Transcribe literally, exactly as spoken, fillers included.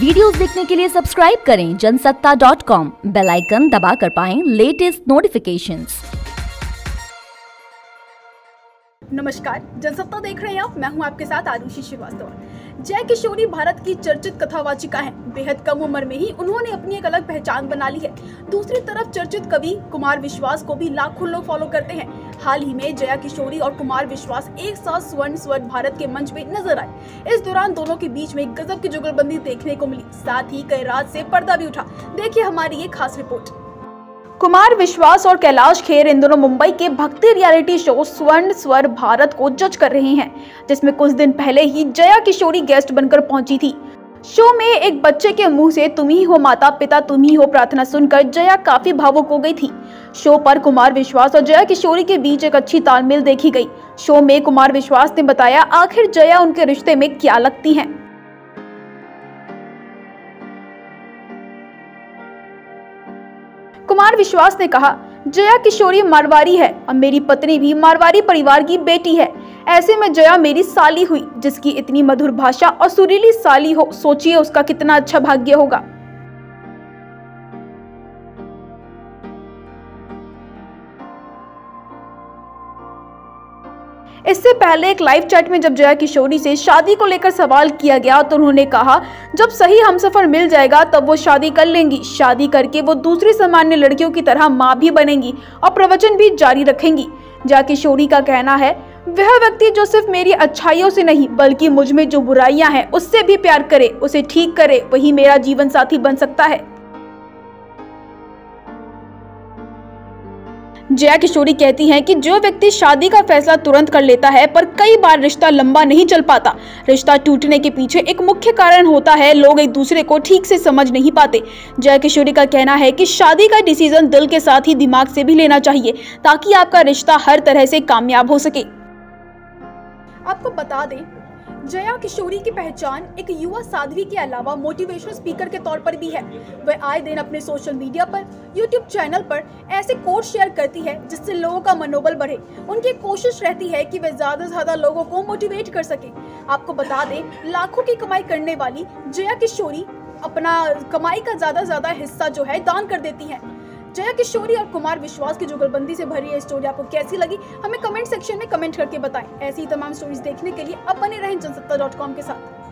Videos देखने के लिए सब्सक्राइब करें Jansatta dot com bell icon दबा कर पाएं लेटेस्ट नोटिफिकेशंस। नमस्कार, जनसत्ता देख रहे हैं आप। मैं हूं आपके साथ आरुषि श्रीवास्तव। जया किशोरी भारत की चर्चित कथावाचिका है। बेहद कम उम्र में ही उन्होंने अपनी एक अलग पहचान बना ली है। दूसरी तरफ चर्चित कवि कुमार विश्वास को भी लाखों लोग फॉलो करते हैं। हाल ही में जया किशोरी और कुमार विश्वास एक साथ स्वर्ण स्वर भारत के मंच पे नजर आए। इस दौरान दोनों के बीच में गजब की जुगलबंदी देखने को मिली। साथ ही कई राज से पर्दा भी उठा। देखिए हमारी ये खास रिपोर्ट। कुमार विश्वास और कैलाश खेर इन दोनों मुंबई के भक्ति रियलिटी शो स्वर्ण स्वर भारत को जज कर रहे हैं, जिसमें कुछ दिन पहले ही जया किशोरी गेस्ट बनकर पहुंची थी। शो में एक बच्चे के मुंह से तुम ही हो माता पिता तुम ही हो प्रार्थना सुनकर जया काफी भावुक हो गई थी। शो पर कुमार विश्वास और जया किशोरी के बीच एक अच्छी तालमेल देखी गई। शो में कुमार विश्वास ने बताया आखिर जया उनके रिश्ते में क्या लगती है। कुमार विश्वास ने कहा, जया किशोरी मारवाड़ी है और मेरी पत्नी भी मारवाड़ी परिवार की बेटी है। ऐसे में जया मेरी साली हुई, जिसकी इतनी मधुर भाषा और सुरीली साली हो, सोचिए उसका कितना अच्छा भाग्य होगा। इससे पहले एक लाइव चैट में जब जया किशोरी से शादी को लेकर सवाल किया गया तो उन्होंने कहा, जब सही हमसफर मिल जाएगा तब वो शादी कर लेंगी। शादी करके वो दूसरी सामान्य लड़कियों की तरह माँ भी बनेंगी और प्रवचन भी जारी रखेंगी। जया किशोरी का कहना है, वह व्यक्ति जो सिर्फ मेरी अच्छाइयों से नहीं बल्कि मुझ में जो बुराइयाँ हैं उससे भी प्यार करे, उसे ठीक करे, वही मेरा जीवन साथी बन सकता है। जया किशोरी कहती हैं कि जो व्यक्ति शादी का फैसला तुरंत कर लेता है पर कई बार रिश्ता लंबा नहीं चल पाता। रिश्ता टूटने के पीछे एक मुख्य कारण होता है, लोग एक दूसरे को ठीक से समझ नहीं पाते। जया किशोरी का कहना है कि शादी का डिसीजन दिल के साथ ही दिमाग से भी लेना चाहिए ताकि आपका रिश्ता हर तरह से कामयाब हो सके। आपको बता दें, जया किशोरी की पहचान एक युवा साध्वी के अलावा मोटिवेशनल स्पीकर के तौर पर भी है। वह आए दिन अपने सोशल मीडिया पर, यूट्यूब चैनल पर ऐसे कोर्स शेयर करती है जिससे लोगों का मनोबल बढ़े। उनकी कोशिश रहती है कि वह ज़्यादा से ज़्यादा लोगों को मोटिवेट कर सके। आपको बता दें, लाखों की कमाई करने वाली जया किशोरी अपना कमाई का ज़्यादा से ज़्यादा हिस्सा जो है दान कर देती है। जया किशोरी और कुमार विश्वास की जुगलबंदी से भरी यह स्टोरी आपको कैसी लगी, हमें कमेंट सेक्शन में कमेंट करके बताएं। ऐसी तमाम स्टोरीज देखने के लिए अब बने रहें जनसत्ता डॉट कॉम के साथ।